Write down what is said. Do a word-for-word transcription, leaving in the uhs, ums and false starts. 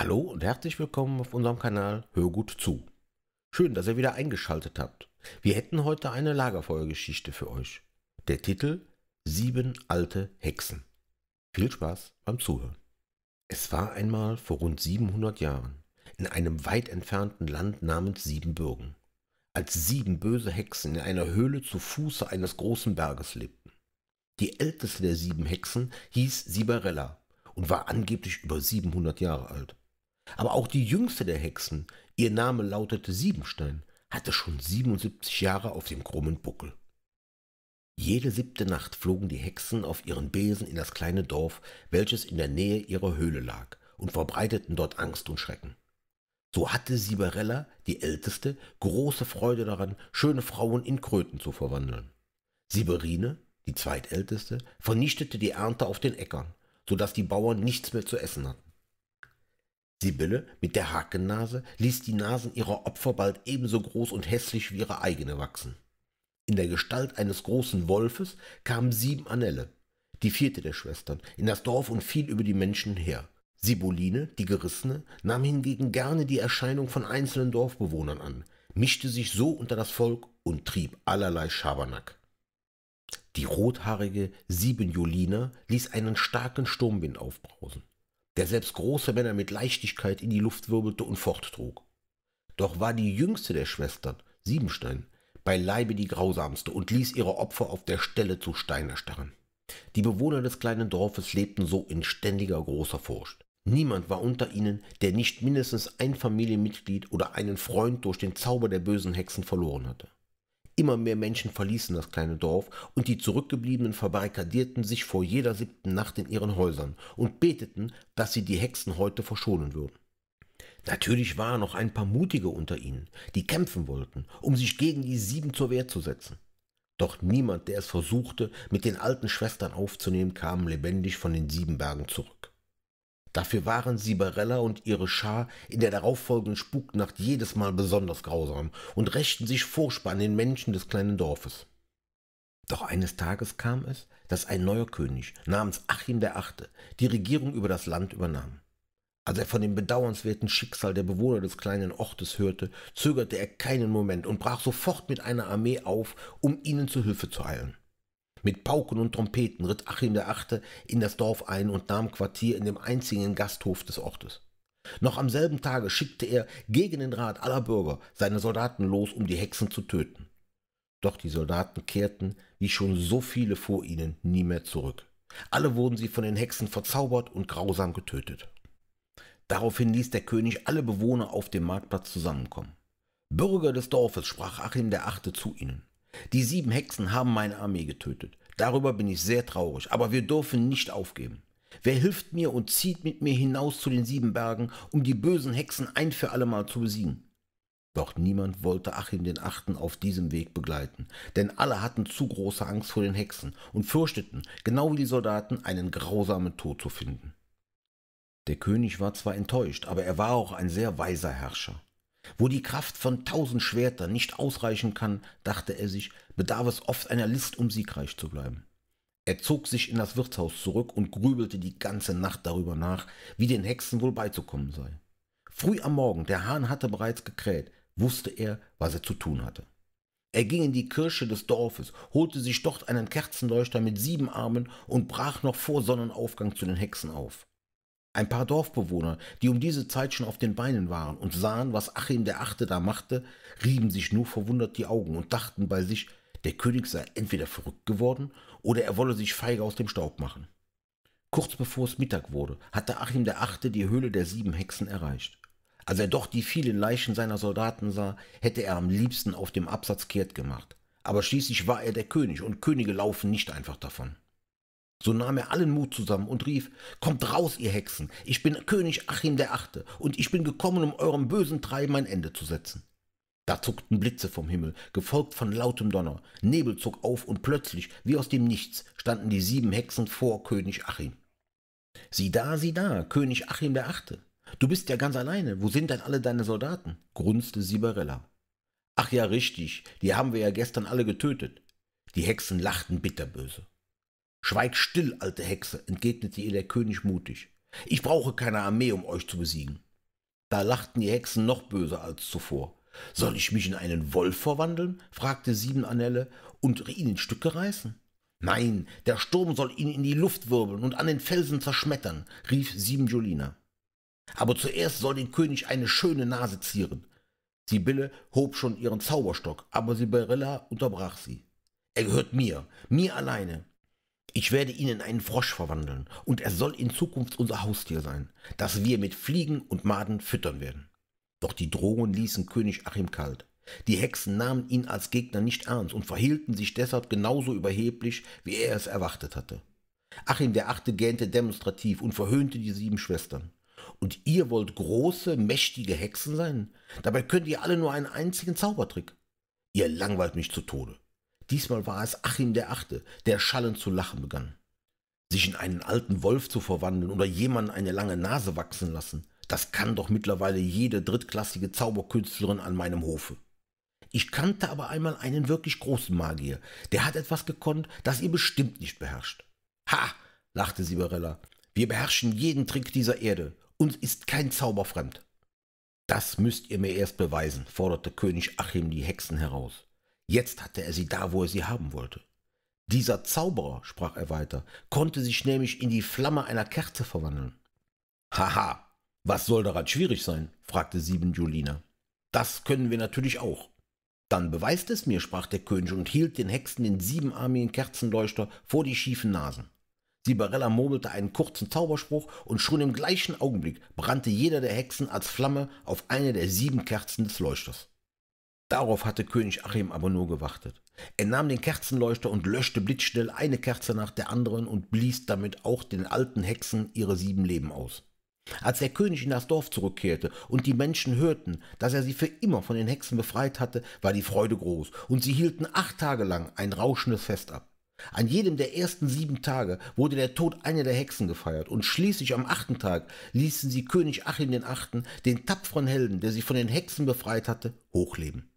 Hallo und herzlich willkommen auf unserem Kanal Hör gut zu. Schön, dass ihr wieder eingeschaltet habt. Wir hätten heute eine Lagerfeuergeschichte für euch. Der Titel Sieben alte Hexen. Viel Spaß beim Zuhören. Es war einmal vor rund siebenhundert Jahren in einem weit entfernten Land namens Siebenbürgen, als sieben böse Hexen in einer Höhle zu Fuße eines großen Berges lebten. Die älteste der sieben Hexen hieß Sibarella und war angeblich über siebenhundert Jahre alt. Aber auch die jüngste der Hexen, ihr Name lautete Siebenstein, hatte schon siebenundsiebzig Jahre auf dem krummen Buckel. Jede siebte Nacht flogen die Hexen auf ihren Besen in das kleine Dorf, welches in der Nähe ihrer Höhle lag, und verbreiteten dort Angst und Schrecken. So hatte Sibarella, die Älteste, große Freude daran, schöne Frauen in Kröten zu verwandeln. Sibyline, die Zweitälteste, vernichtete die Ernte auf den Äckern, sodass die Bauern nichts mehr zu essen hatten. Sibylle mit der Hakennase ließ die Nasen ihrer Opfer bald ebenso groß und hässlich wie ihre eigene wachsen. In der Gestalt eines großen Wolfes kam Siebenanelle, die vierte der Schwestern, in das Dorf und fiel über die Menschen her. Sibyline, die Gerissene, nahm hingegen gerne die Erscheinung von einzelnen Dorfbewohnern an, mischte sich so unter das Volk und trieb allerlei Schabernack. Die rothaarige Siebenjolina ließ einen starken Sturmwind aufbrausen, der selbst große Männer mit Leichtigkeit in die Luft wirbelte und forttrug. Doch war die jüngste der Schwestern, Siebenstein, beileibe die grausamste und ließ ihre Opfer auf der Stelle zu Stein erstarren. Die Bewohner des kleinen Dorfes lebten so in ständiger großer Furcht. Niemand war unter ihnen, der nicht mindestens ein Familienmitglied oder einen Freund durch den Zauber der bösen Hexen verloren hatte. Immer mehr Menschen verließen das kleine Dorf und die Zurückgebliebenen verbarrikadierten sich vor jeder siebten Nacht in ihren Häusern und beteten, dass sie die Hexen heute verschonen würden. Natürlich waren noch ein paar Mutige unter ihnen, die kämpfen wollten, um sich gegen die Sieben zur Wehr zu setzen. Doch niemand, der es versuchte, mit den alten Schwestern aufzunehmen, kam lebendig von den sieben Bergen zurück. Dafür waren Sibarella und ihre Schar in der darauffolgenden Spuknacht jedes Mal besonders grausam und rächten sich furchtbar an den Menschen des kleinen Dorfes. Doch eines Tages kam es, dass ein neuer König namens Achim der Achte die Regierung über das Land übernahm. Als er von dem bedauernswerten Schicksal der Bewohner des kleinen Ortes hörte, zögerte er keinen Moment und brach sofort mit einer Armee auf, um ihnen zu Hilfe zu eilen. Mit Pauken und Trompeten ritt Achim der Achte in das Dorf ein und nahm Quartier in dem einzigen Gasthof des Ortes. Noch am selben Tage schickte er gegen den Rat aller Bürger seine Soldaten los, um die Hexen zu töten. Doch die Soldaten kehrten, wie schon so viele vor ihnen, nie mehr zurück. Alle wurden sie von den Hexen verzaubert und grausam getötet. Daraufhin ließ der König alle Bewohner auf dem Marktplatz zusammenkommen. »Bürger des Dorfes«, sprach Achim der Achte zu ihnen, die sieben Hexen haben meine Armee getötet. Darüber bin ich sehr traurig, aber wir dürfen nicht aufgeben. Wer hilft mir und zieht mit mir hinaus zu den sieben Bergen, um die bösen Hexen ein für allemal zu besiegen? Doch niemand wollte Achim den Achten auf diesem Weg begleiten, denn alle hatten zu große Angst vor den Hexen und fürchteten, genau wie die Soldaten, einen grausamen Tod zu finden. Der König war zwar enttäuscht, aber er war auch ein sehr weiser Herrscher. Wo die Kraft von tausend Schwertern nicht ausreichen kann, dachte er sich, bedarf es oft einer List, um siegreich zu bleiben. Er zog sich in das Wirtshaus zurück und grübelte die ganze Nacht darüber nach, wie den Hexen wohl beizukommen sei. Früh am Morgen, der Hahn hatte bereits gekräht, wusste er, was er zu tun hatte. Er ging in die Kirche des Dorfes, holte sich dort einen Kerzenleuchter mit sieben Armen und brach noch vor Sonnenaufgang zu den Hexen auf. Ein paar Dorfbewohner, die um diese Zeit schon auf den Beinen waren und sahen, was Achim der Achte da machte, rieben sich nur verwundert die Augen und dachten bei sich, der König sei entweder verrückt geworden oder er wolle sich feige aus dem Staub machen. Kurz bevor es Mittag wurde, hatte Achim der Achte die Höhle der sieben Hexen erreicht. Als er doch die vielen Leichen seiner Soldaten sah, hätte er am liebsten auf dem Absatz kehrt gemacht. Aber schließlich war er der König und Könige laufen nicht einfach davon. So nahm er allen Mut zusammen und rief, »Kommt raus, ihr Hexen, ich bin König Achim der Achte und ich bin gekommen, um eurem bösen Treiben ein Ende zu setzen.« Da zuckten Blitze vom Himmel, gefolgt von lautem Donner, Nebel zog auf und plötzlich, wie aus dem Nichts, standen die sieben Hexen vor König Achim. »Sieh da, sieh da, König Achim der Achte, du bist ja ganz alleine, wo sind denn alle deine Soldaten?« grunzte Sibarella. »Ach ja, richtig, die haben wir ja gestern alle getötet.« Die Hexen lachten bitterböse. »Schweig still, alte Hexe«, entgegnete ihr der König mutig. »Ich brauche keine Armee, um euch zu besiegen. Da lachten die Hexen noch böser als zuvor. »Soll ich mich in einen Wolf verwandeln?« fragte Siebenanelle, »und ihn in Stücke reißen?« »Nein, der Sturm soll ihn in die Luft wirbeln und an den Felsen zerschmettern«, rief Siebenjolina. »Aber zuerst soll den König eine schöne Nase zieren.« Sibylle hob schon ihren Zauberstock, aber Sibarella unterbrach sie. »Er gehört mir, mir alleine. Ich werde ihn in einen Frosch verwandeln, und er soll in Zukunft unser Haustier sein, das wir mit Fliegen und Maden füttern werden.« Doch die Drohungen ließen König Achim kalt. Die Hexen nahmen ihn als Gegner nicht ernst und verhielten sich deshalb genauso überheblich, wie er es erwartet hatte. Achim der Achte gähnte demonstrativ und verhöhnte die sieben Schwestern. »Und ihr wollt große, mächtige Hexen sein? Dabei könnt ihr alle nur einen einzigen Zaubertrick. Ihr langweilt mich zu Tode.« Diesmal war es Achim der Achte, der schallend zu lachen begann. »Sich in einen alten Wolf zu verwandeln oder jemanden eine lange Nase wachsen lassen, das kann doch mittlerweile jede drittklassige Zauberkünstlerin an meinem Hofe. Ich kannte aber einmal einen wirklich großen Magier, der hat etwas gekonnt, das ihr bestimmt nicht beherrscht.« »Ha«, lachte Sibarella, »wir beherrschen jeden Trick dieser Erde. Uns ist kein Zauber fremd.« »Das müsst ihr mir erst beweisen«, forderte König Achim die Hexen heraus. Jetzt hatte er sie da, wo er sie haben wollte. »Dieser Zauberer«, sprach er weiter, »konnte sich nämlich in die Flamme einer Kerze verwandeln.« »Haha, was soll daran schwierig sein?« fragte Siebenjolina. »Das können wir natürlich auch.« »Dann beweist es mir«, sprach der König und hielt den Hexen den siebenarmigen Kerzenleuchter vor die schiefen Nasen. Sibarella murmelte einen kurzen Zauberspruch und schon im gleichen Augenblick brannte jeder der Hexen als Flamme auf eine der sieben Kerzen des Leuchters. Darauf hatte König Achim aber nur gewartet. Er nahm den Kerzenleuchter und löschte blitzschnell eine Kerze nach der anderen und blies damit auch den alten Hexen ihre sieben Leben aus. Als der König in das Dorf zurückkehrte und die Menschen hörten, dass er sie für immer von den Hexen befreit hatte, war die Freude groß und sie hielten acht Tage lang ein rauschendes Fest ab. An jedem der ersten sieben Tage wurde der Tod einer der Hexen gefeiert und schließlich am achten Tag ließen sie König Achim den Achten, den tapferen Helden, der sie von den Hexen befreit hatte, hochleben.